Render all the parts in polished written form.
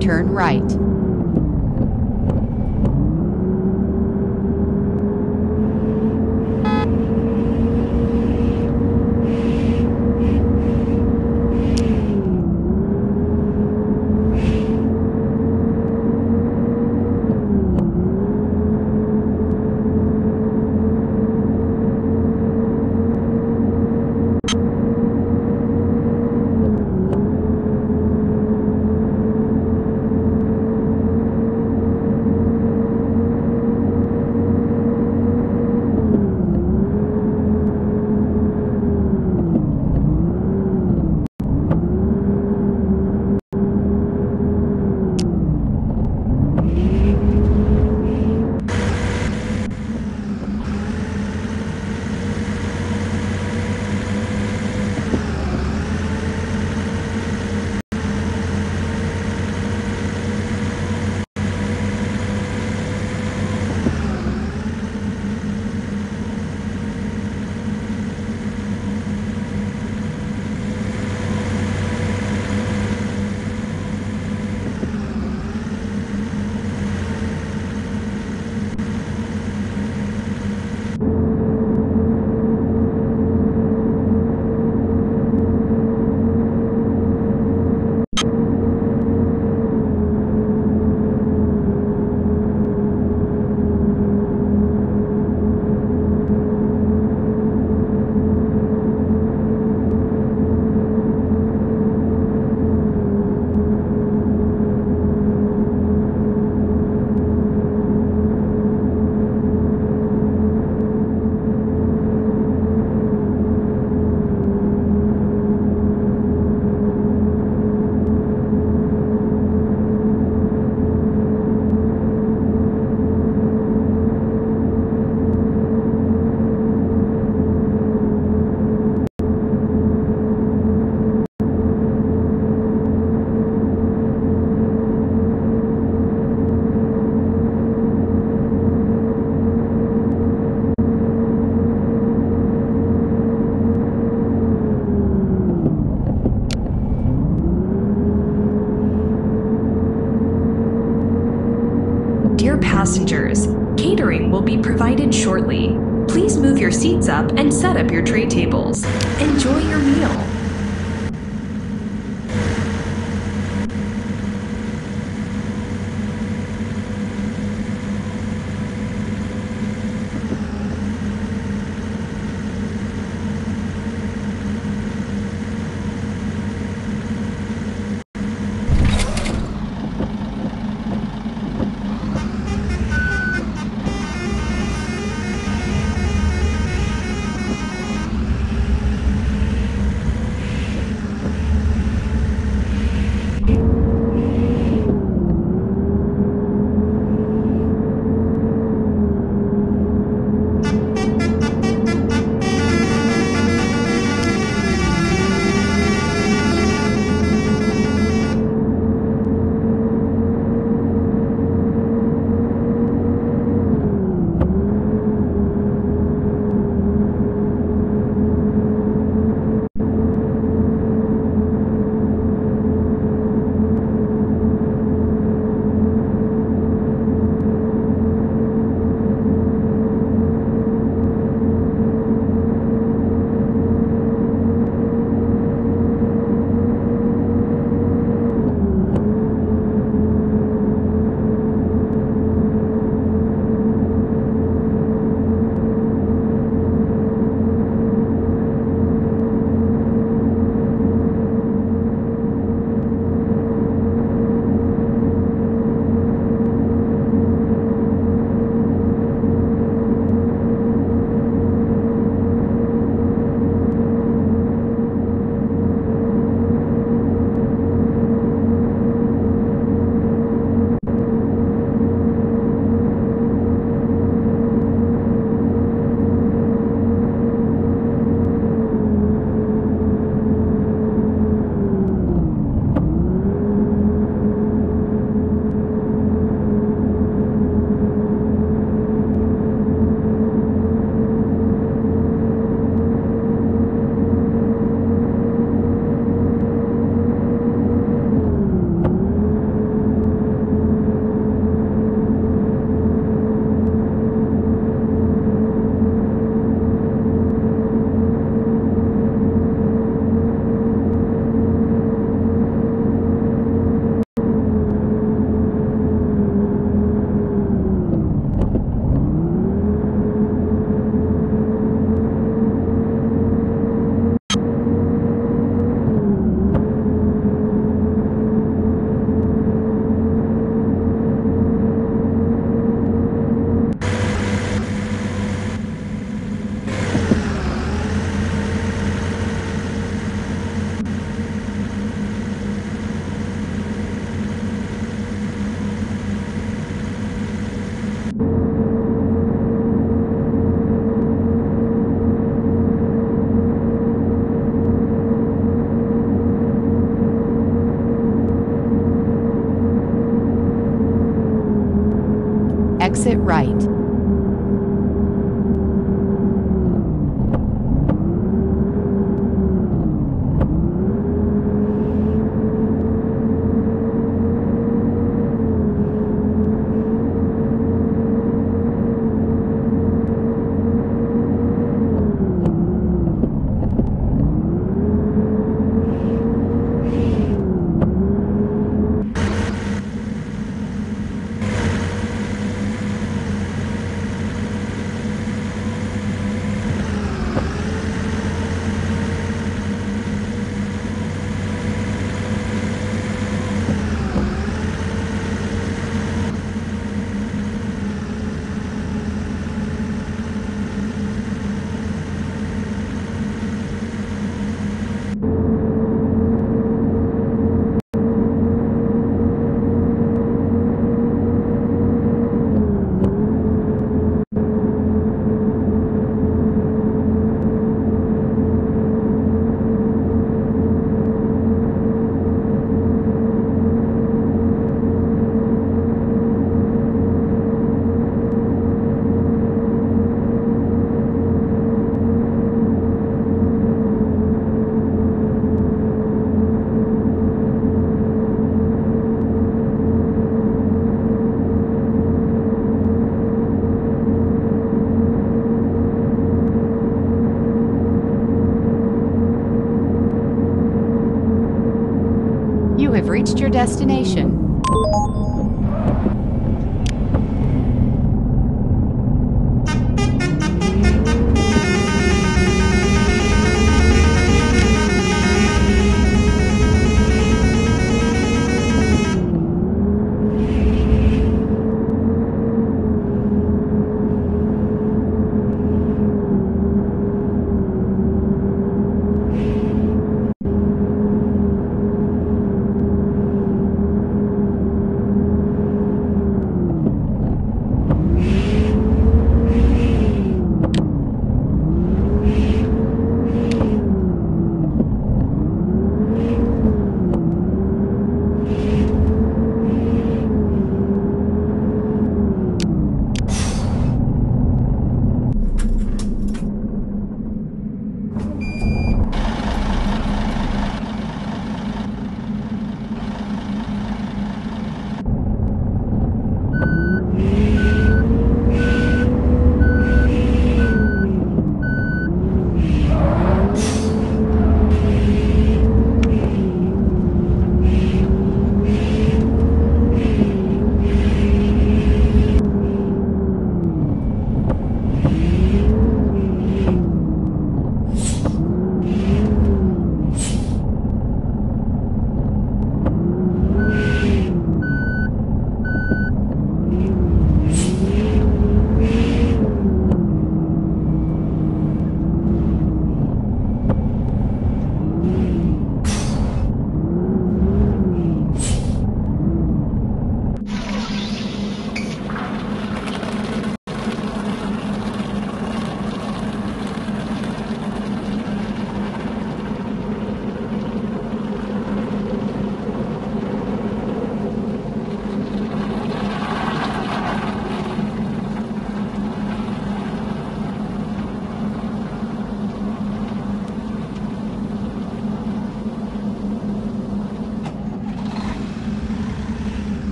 Turn right. Dear passengers, catering will be provided shortly. Please move your seats up and set up your tray tables. Enjoy your meal. exit right. Have reached your destination.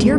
Dear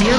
Dear